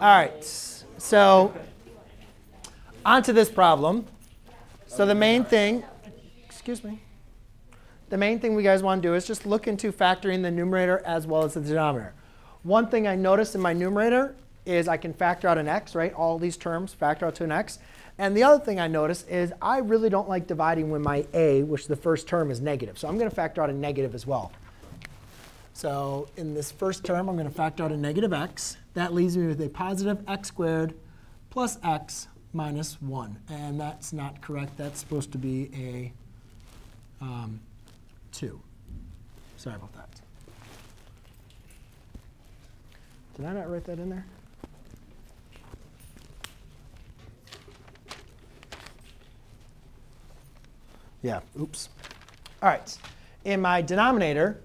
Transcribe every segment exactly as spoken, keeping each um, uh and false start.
All right, so onto this problem. So the main thing, excuse me, the main thing we guys want to do is just look into factoring the numerator as well as the denominator. One thing I noticed in my numerator is I can factor out an x, right? All these terms factor out to an x. And the other thing I noticed is I really don't like dividing when my a, which the first term, is negative. So I'm going to factor out a negative as well. So in this first term, I'm going to factor out a negative x. That leaves me with a positive x squared plus x minus one. And that's not correct. That's supposed to be a um, two. Sorry about that. Did I not write that in there? Yeah, oops. All right. In my denominator,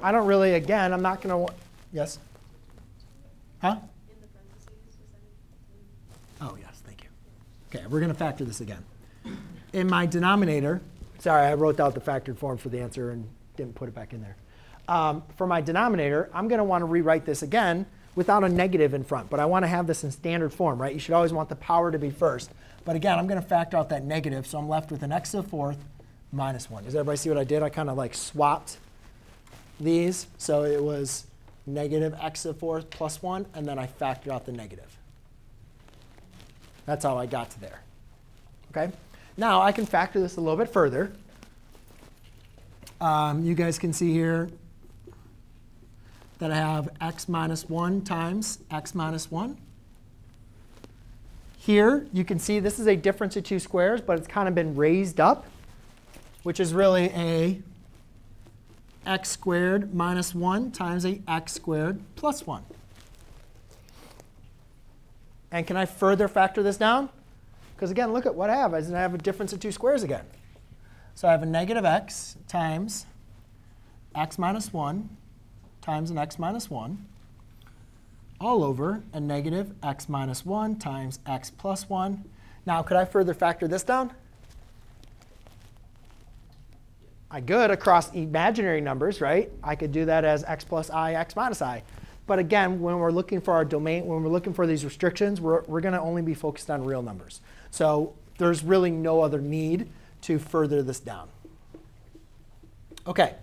I don't really, again, I'm not going to, yes? Huh? In the parentheses, is that it? Oh, yes, thank you. OK, we're going to factor this again. In my denominator, sorry, I wrote out the factored form for the answer and didn't put it back in there. Um, for my denominator, I'm going to want to rewrite this again without a negative in front. But I want to have this in standard form, right? You should always want the power to be first. But again, I'm going to factor out that negative. So I'm left with an x to the fourth minus one. Does everybody see what I did? I kind of like swapped these. So it was negative x to the fourth plus one. And then I factored out the negative. That's how I got to there. OK? Now I can factor this a little bit further. Um, you guys can see here that I have x minus one times x minus one. Here, you can see this is a difference of two squares, but it's kind of been raised up, which is really a x squared minus one times a x squared plus one. And can I further factor this down? Because again, look at what I have. I have a difference of two squares again. So I have a negative x times x minus one times an x minus one, all over a negative x minus one times x plus one. Now, could I further factor this down? I could across imaginary numbers, right? I could do that as x plus I, x minus I. But again, when we're looking for our domain, when we're looking for these restrictions, we're, we're going to only be focused on real numbers. So there's really no other need to further this down. OK,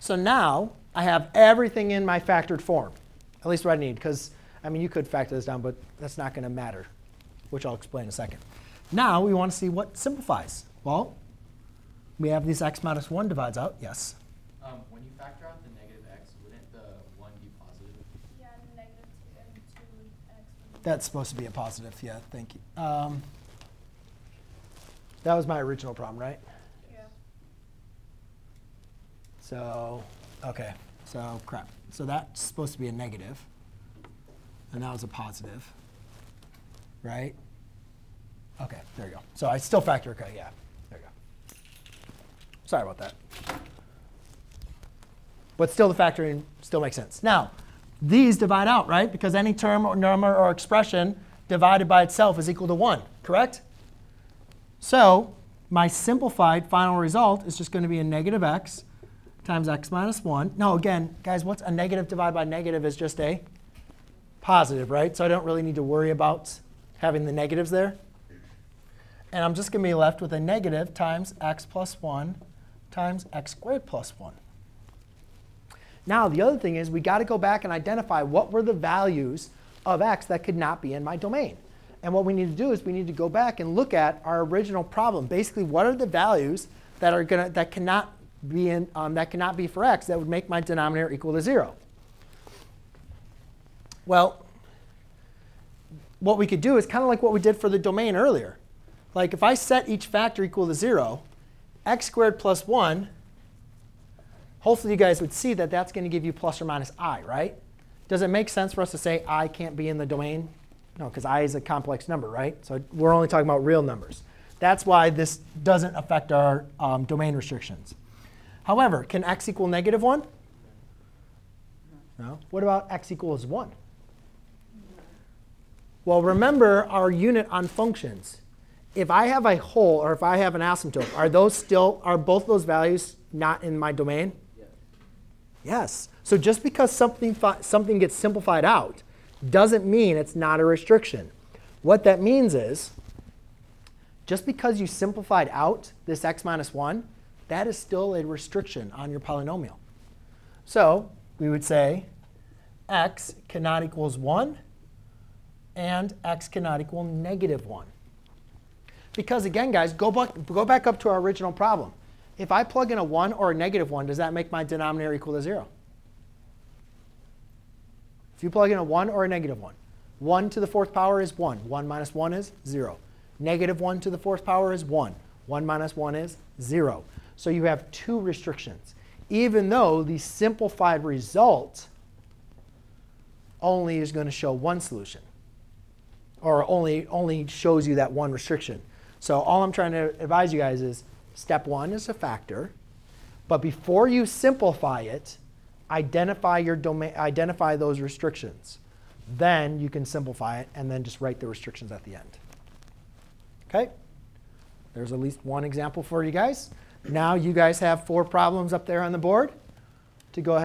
so now I have everything in my factored form, at least what I need. Because, I mean, you could factor this down, but that's not going to matter, which I'll explain in a second. Now we want to see what simplifies. Well, we have these x minus one divides out. Yes? Um, when you factor out the negative x, wouldn't the one be positive? Yeah, the negative two and two x. That's supposed to be a positive. Yeah, thank you. Um, that was my original problem, right? Yeah. So OK. So crap. So that's supposed to be a negative. And that was a positive, right? OK, there you go. So I still factor OK, yeah. There you go. Sorry about that. But still, the factoring still makes sense. Now, these divide out, right? Because any term or number or expression divided by itself is equal to one, correct? So my simplified final result is just going to be a negative x times x minus one. No, again, guys, what's a negative divided by negative is just a positive, right? So I don't really need to worry about having the negatives there. And I'm just going to be left with a negative times x plus one times x squared plus one. Now, the other thing is we got to go back and identify what were the values of x that could not be in my domain. And what we need to do is we need to go back and look at our original problem. Basically, what are the values that are gonna that cannot Be in, um, that cannot be for x that would make my denominator equal to zero. Well, what we could do is kind of like what we did for the domain earlier. Like if I set each factor equal to zero, x squared plus one, hopefully you guys would see that that's going to give you plus or minus I, right? Does it make sense for us to say I can't be in the domain? No, because I is a complex number, right? So we're only talking about real numbers. That's why this doesn't affect our um, domain restrictions. However, can x equal negative one? No. What about x equals one? Well, remember our unit on functions. If I have a whole or if I have an asymptote, are those still are both those values not in my domain? Yes. Yes. So just because something something gets simplified out doesn't mean it's not a restriction. What that means is just because you simplified out this x minus one, that is still a restriction on your polynomial. So we would say x cannot equals one and x cannot equal negative one. Because again, guys, go back, go back up to our original problem. If I plug in a one or a negative one, does that make my denominator equal to zero? If you plug in a one or a negative one, one to the fourth power is one. one minus one is zero. Negative one to the fourth power is one. one minus one is zero. So you have two restrictions, even though the simplified result only is going to show one solution, or only, only shows you that one restriction. So all I'm trying to advise you guys is step one is a factor. But before you simplify it, identify your domain, identify those restrictions. Then you can simplify it, and then just write the restrictions at the end. OK? There's at least one example for you guys. Now you guys have four problems up there on the board to go ahead.